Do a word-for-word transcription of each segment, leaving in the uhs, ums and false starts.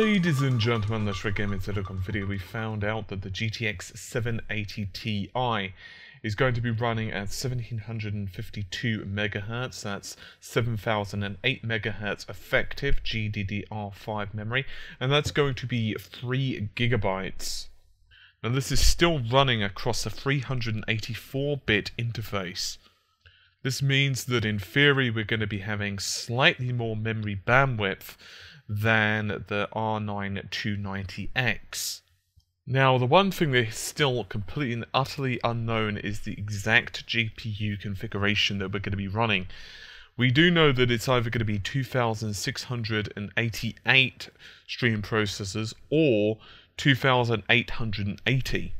Ladies and gentlemen, let's try gaming dot com video. We found out that the G T X seven eighty T I is going to be running at seventeen fifty-two megahertz, that's seven thousand eight megahertz effective G D D R five memory, and that's going to be three gigabytes. Now this is still running across a three hundred eighty-four bit interface. This means that in theory we're going to be having slightly more memory bandwidth than the R nine two ninety X. Now the one thing that is still completely and utterly unknown is the exact G P U configuration that we're going to be running. We do know that it's either going to be two thousand six hundred eighty-eight stream processors or two thousand eight hundred eighty.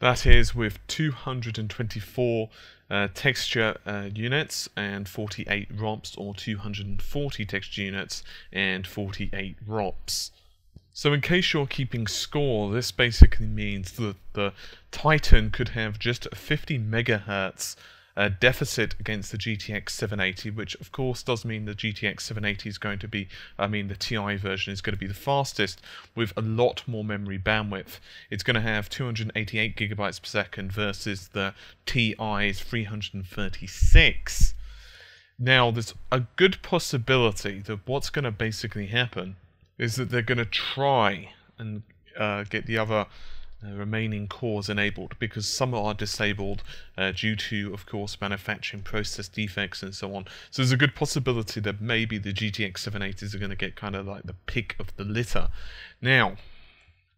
That is with two hundred twenty-four uh, texture uh, units and forty-eight R O Ps, or two hundred forty texture units and forty-eight R O Ps. So in case you're keeping score, this basically means that the Titan could have just a fifty megahertz uh, deficit against the G T X seven eighty, which of course does mean the G T X seven eighty is going to be, I mean the T I version is going to be the fastest with a lot more memory bandwidth. It's going to have two hundred eighty-eight gigabytes per second versus the T I's three hundred thirty-six. Now there's a good possibility that what's going to basically happen is that they're going to try and uh, get the other uh, remaining cores enabled, because some are disabled uh, due to, of course, manufacturing process defects and so on. So there's a good possibility that maybe the G T X seven eighties are going to get kind of like the pick of the litter. Now,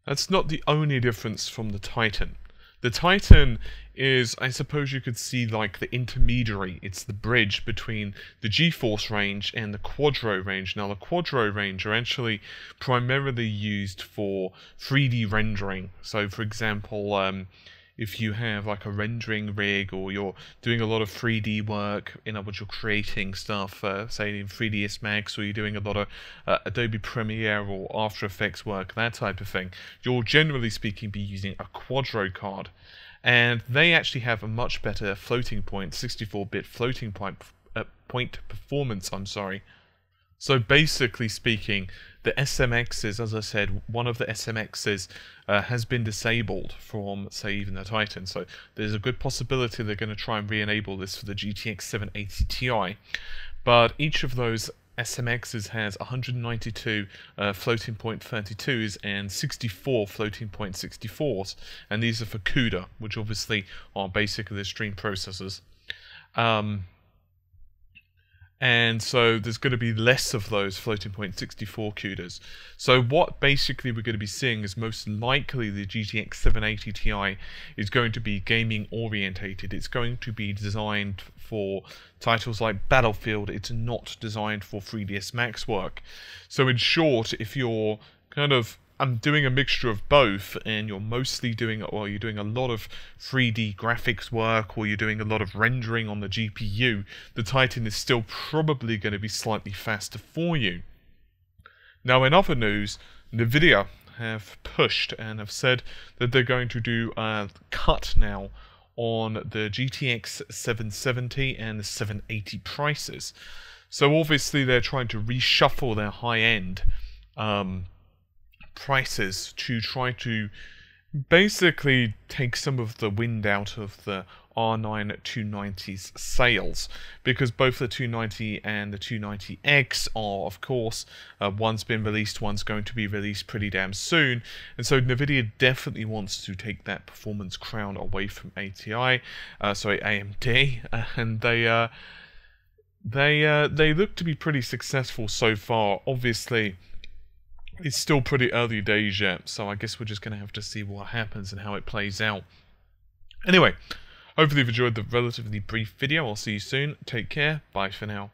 that's not the only difference from the Titan. The Titan is, I suppose you could see, like the intermediary. It's the bridge between the GeForce range and the Quadro range. Now the Quadro range are actually primarily used for three D rendering. So for example, um, if you have like a rendering rig or you're doing a lot of three D work, in other words you're creating stuff, uh, say in three D S Max, or you're doing a lot of uh, Adobe Premiere or After Effects work, that type of thing, you'll generally speaking be using a Quadro card. And they actually have a much better floating point, sixty-four bit floating point, uh, point performance, I'm sorry. So basically speaking, the S M Xs, as I said, one of the S M Xs uh, has been disabled from, say, even the Titan. So there's a good possibility they're going to try and re-enable this for the G T X seven eighty T I. But each of those S M Xs has one hundred ninety-two uh, floating point thirty-twos and sixty-four floating point sixty-fours. And these are for CUDA, which obviously are basically the stream processors. Um, And so there's going to be less of those floating point sixty-four CUDAs. So what basically we're going to be seeing is most likely the G T X seven eighty T I is going to be gaming orientated. It's going to be designed for titles like Battlefield. It's not designed for three D S Max work. So in short, if you're kind of I'm doing a mixture of both, and you're mostly doing, or you're doing a lot of three D graphics work, or you're doing a lot of rendering on the G P U, the Titan is still probably going to be slightly faster for you. Now in other news, Nvidia have pushed and have said that they're going to do a cut now on the G T X seven seventy and the seven eighty prices. So obviously they're trying to reshuffle their high-end um, prices to try to basically take some of the wind out of the R nine two ninety X's sales, because both the two ninety and the two ninety X are, of course, uh, one's been released, one's going to be released pretty damn soon, and so Nvidia definitely wants to take that performance crown away from A T I, uh, sorry, A M D, uh, and they uh, they uh, they look to be pretty successful so far. Obviously, it's still pretty early days yet, so I guess we're just going to have to see what happens and how it plays out. Anyway, hopefully you've enjoyed the relatively brief video. I'll see you soon. Take care. Bye for now.